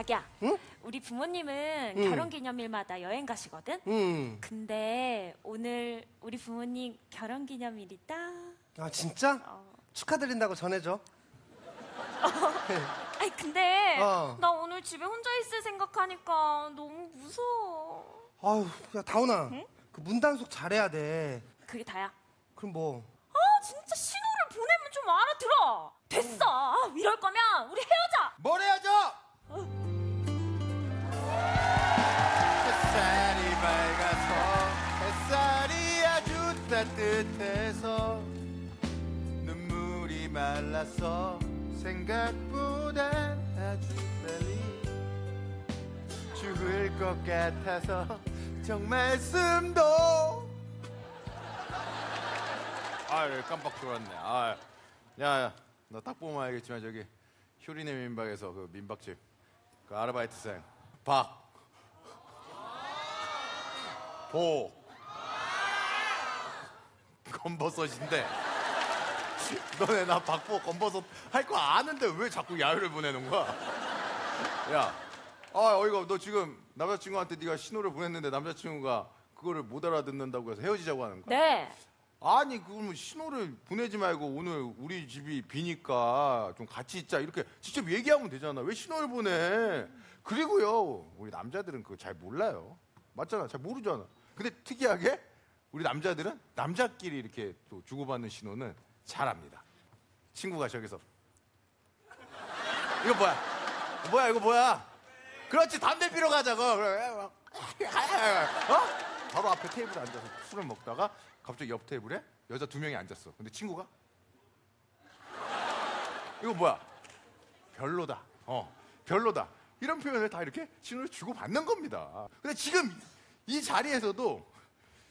자기야. 응? 우리 부모님은 결혼기념일마다 여행 가시거든. 근데 오늘 우리 부모님 결혼기념일이다. 아 진짜? 축하드린다고 전해줘. 아니 근데 나 오늘 집에 혼자 있을 생각하니까 너무 무서워. 아유 야 다훈아. 응? 그 문단속 잘해야 돼. 그게 다야? 그럼 뭐? 아 진짜 신호를 보내면 좀 알아들어. 됐어. 아, 이럴 거면 우리 헤어져. 뭘 헤어져? 햇살이 밝아서 햇살이 아주 따뜻해서 눈물이 말라서 생각보다 아주 빨리 죽을 것 같아서 정말 숨도 아유 깜빡 졸았네. 아유 야야 너 딱 보면 알겠지만 저기 효리네 민박에서 그 민박집 그 아르바이트생 박보 검버섯인데 너네 나 박보 검버섯 할 거 아는데 왜 자꾸 야유를 보내는 거야? 야 아 어이가 너 지금 남자친구한테 네가 신호를 보냈는데 남자친구가 그거를 못 알아듣는다고 해서 헤어지자고 하는 거야? 네. 아니 그럼 신호를 보내지 말고 오늘 우리 집이 비니까 좀 같이 있자 이렇게 직접 얘기하면 되잖아. 왜 신호를 보내? 그리고요 우리 남자들은 그거 잘 몰라요. 맞잖아. 잘 모르잖아. 근데 특이하게 우리 남자들은 남자끼리 이렇게 또 주고받는 신호는 잘합니다. 친구가 저기서 이거 뭐야? 뭐야 이거 뭐야? 그렇지 담배 피러 가자고. 어? 바로 앞에 테이블에 앉아서 술을 먹다가 갑자기 옆 테이블에 여자 2명이 앉았어. 근데 친구가 이거 뭐야? 별로다. 별로다. 이런 표현을 다 이렇게 신호를 주고 받는 겁니다. 근데 지금 이 자리에서도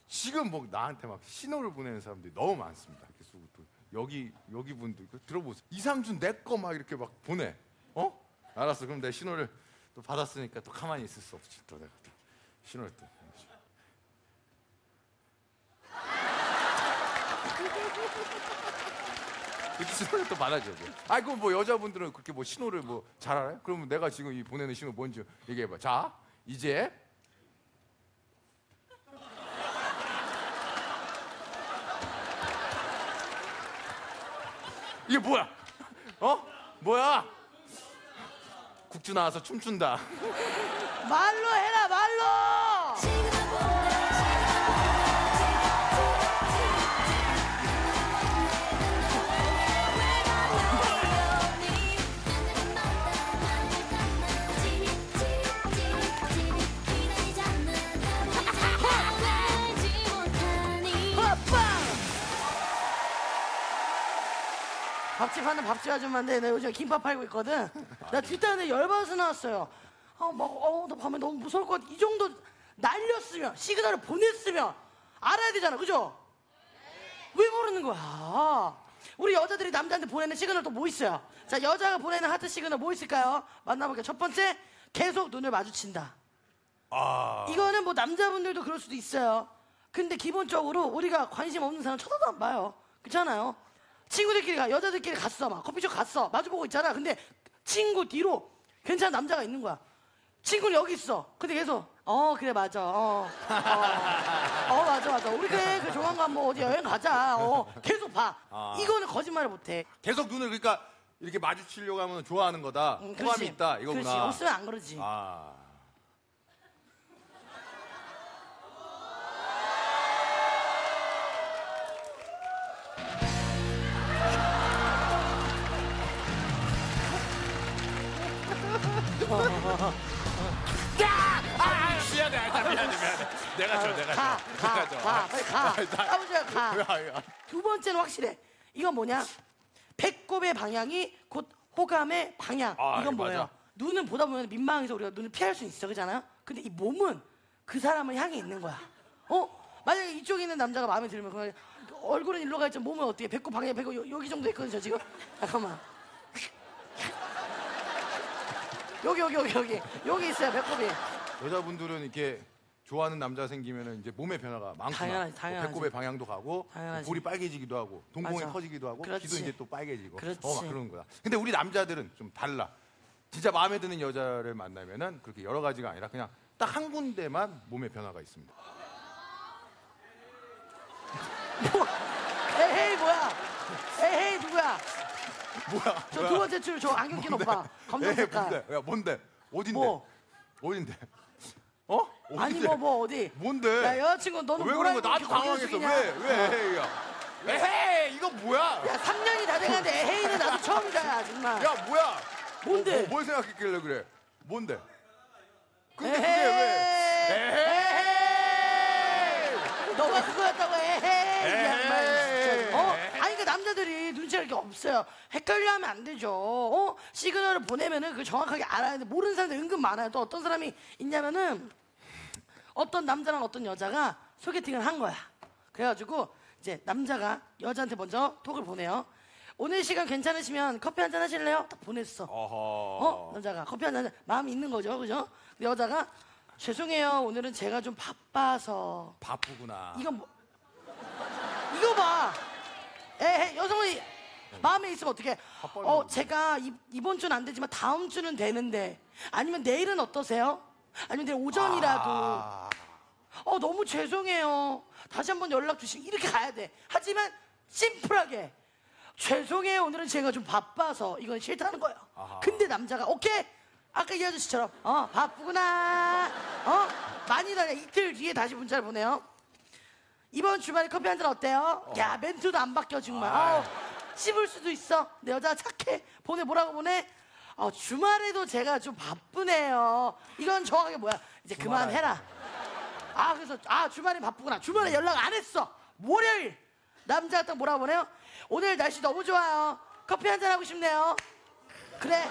지금 뭐 나한테 막 신호를 보내는 사람들이 너무 많습니다. 그래서 또 여기 분들 들어보세요. 이상준 내 거 막 이렇게 막 보내. 어? 알았어. 그럼 내 신호를 또 받았으니까 또 가만히 있을 수 없지. 또 내가 또 신호를 또. 신호를 또 받아줘. 아이 그럼 뭐 여자분들은 그렇게 뭐 신호를 뭐 잘 알아요? 그러면 내가 지금 이 보내는 신호 뭔지 얘기해봐. 자 이제 이게 뭐야? 어? 뭐야? 국주 나와서 춤춘다. 말로 해라 말로. 밥집 하는 밥집 아줌마인데 내가 요즘 김밥 팔고 있거든. 나 뒷단에 열받아서 나왔어요. 나 밤에 너무 무서울 것 같아. 이 정도 날렸으면 시그널을 보냈으면 알아야 되잖아, 그죠? 왜 모르는 거야? 우리 여자들이 남자한테 보내는 시그널 또 뭐 있어요? 자, 여자가 보내는 하트 시그널 뭐 있을까요? 만나볼게요. 첫 번째, 계속 눈을 마주친다. 이거는 뭐 남자분들도 그럴 수도 있어요. 근데 기본적으로 우리가 관심 없는 사람 쳐다도 안 봐요. 그렇잖아요. 친구들끼리 가, 여자들끼리 갔어, 막 커피숍 갔어, 마주보고 있잖아. 근데 친구 뒤로 괜찮은 남자가 있는 거야. 친구는 여기 있어. 근데 계속 그래 맞아, 맞아. 우리 그래 조만간 뭐 어디 여행 가자. 계속 봐. 이거는 거짓말을 못해. 계속 눈을 그러니까 이렇게 마주치려고 하면 좋아하는 거다. 호감이 있다 이거구나. 그렇지. 없으면 안 그러지. 미안해. 내가 가. 두 번째는 확실해. 이건 뭐냐? 배꼽의 방향이 곧 호감의 방향. 이건 뭐예요? 맞아. 눈은 보다 보면 민망해서 우리가 눈을 피할 수 있어, 그잖아요? 근데 이 몸은 그 사람을 향해 있는 거야. 만약에 이쪽에 있는 남자가 마음에 들면 그냥 얼굴은 일로 가있지만 몸은 어떻게? 배꼽 방향 배꼽 여기 정도 있거든요, 저 지금. 잠깐만. 여기 있어요 배꼽이. 여자분들은 이렇게 좋아하는 남자 생기면은 이제 몸의 변화가 많구나. 당연하지. 배꼽의 방향도 가고 볼이 빨개지기도 하고 동공이 커지기도 하고 귀도 이제 또 빨개지고 막 그런 거야. 근데 우리 남자들은 좀 달라. 진짜 마음에 드는 여자를 만나면은 그렇게 여러 가지가 아니라 그냥 딱 한 군데만 몸의 변화가 있습니다. 에헤이 뭐야? 에헤이 누구야? 뭐야? 저 두 번째 줄 저 안경 낀 오빠 검정 색깔. 뭔데? 야 뭔데? 어딘데? 뭐? 어딘데? 어? 어딘데? 아니 뭐 어디? 뭔데? 야 여자친구 너는 왜 그런 거 나도 당황했어. 왜? 에헤이 이거 뭐야? 야 3년이 다 돼가는데 에헤이는 나도 처음이다 정말. 야 뭐야? 뭔데? 뭘 생각했길래 그래? 뭔데? 근데 그게 왜? 에헤이. 너가 그거였다고 에헤이. 어? 아니 그러니까 남자들이 눈치가 이렇게 없어요. 헷갈려하면 안 되죠. 어? 시그널을 보내면은 그 정확하게 알아야 돼. 모르는 사람들 은근 많아요. 또 어떤 사람이 있냐면은 어떤 남자랑 어떤 여자가 소개팅을 한 거야. 그래가지고 이제 남자가 여자한테 먼저 톡을 보내요. 오늘 시간 괜찮으시면 커피 한잔 하실래요? 딱 보냈어. 어허... 어? 남자가 커피 한잔 마음이 있는 거죠, 그죠? 근데 여자가 죄송해요, 오늘은 제가 좀 바빠서. 바쁘구나. 이건 뭐? 이거 봐. 에헤, 여성분이 마음에 있으면 어떡해? 어, 제가 이번 주는 안 되지만 다음 주는 되는데, 아니면 내일은 어떠세요? 아니면 내일 오전이라도. 어, 너무 죄송해요. 다시 한번 연락 주시면 이렇게 가야 돼. 하지만 심플하게. 죄송해요 오늘은 제가 좀 바빠서. 이건 싫다는 거예요. 아하. 근데 남자가 오케이 아까 이 아저씨처럼 어 바쁘구나 어 많이 다녀. 이틀 뒤에 다시 문자를 보내요. 이번 주말에 커피 한잔 어때요? 어. 야 멘트도 안 바뀌어 정말. 아우, 씹을 수도 있어. 근데 여자가 착해. 보내 뭐라고 보내? 어, 주말에도 제가 좀 바쁘네요. 이건 정확하게 뭐야 이제 그만해라. 아 그래서 아 주말에 바쁘구나. 주말에 연락 안 했어. 월요일 남자가 딱 뭐라고 보내요? 오늘 날씨 너무 좋아요. 커피 한잔 하고 싶네요. 그래.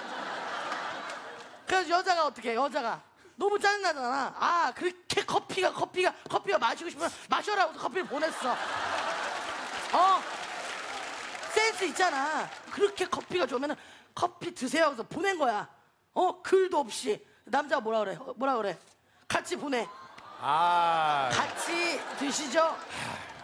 그래서 여자가 어떻게 해? 여자가 너무 짜증나잖아. 아 그렇게 커피가 마시고 싶으면 마셔라 하고 커피를 보냈어. 어 센스 있잖아. 그렇게 커피가 좋으면 커피 드세요 하고서 보낸 거야. 어 글도 없이. 남자가 뭐라 그래? 같이 보내. 아 같이 드시죠.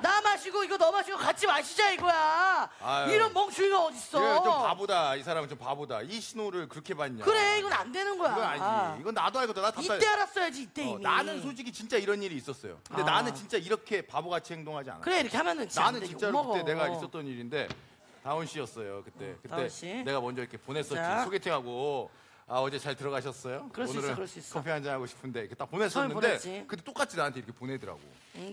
나 마시고 이거 너 마시고 같이 마시자 이거야. 아유. 이런 멍충이가 어딨어. 그래, 좀 바보다. 이 사람은 좀 바보다. 이 신호를 그렇게 봤냐. 그래 이건 안 되는 거야. 이건 아니지. 아. 이건 나도 알거든. 나 답답해. 이때 알았어야지 이때 이미. 나는 솔직히 진짜 이런 일이 있었어요. 근데 아. 나는 진짜 이렇게 바보같이 행동하지 않았어. 그래 이렇게 하면은 진짜 나는 진짜로 욕먹어. 그때 내가 있었던 일인데 다운 씨였어요 그때. 그때 씨? 내가 먼저 이렇게 보냈었지. 자. 소개팅하고 아 어제 잘 들어가셨어요? 그럴 수 있어, 그럴 수 있어. 커피 한잔 하고 싶은데 이렇게 딱 보냈었는데 근데 똑같이 나한테 이렇게 보내더라고.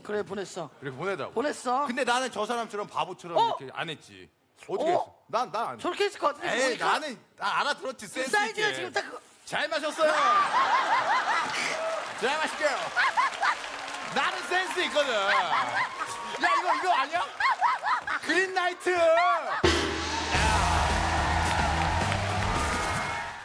그래 보냈어. 이렇게 보내더라고. 보냈어. 근데 나는 저 사람처럼 바보처럼 어? 이렇게 안 했지. 어떻게 했어? 난 안 했어. 저렇게 했을 것 같은데. 에이 보니까? 나는 나 알아들었지. 센스 있게. 사이즈가 지금 딱 잘 마셨어요. 잘 마실게요. 나는 센스 있거든. 야 이거 아니야? 그린라이트.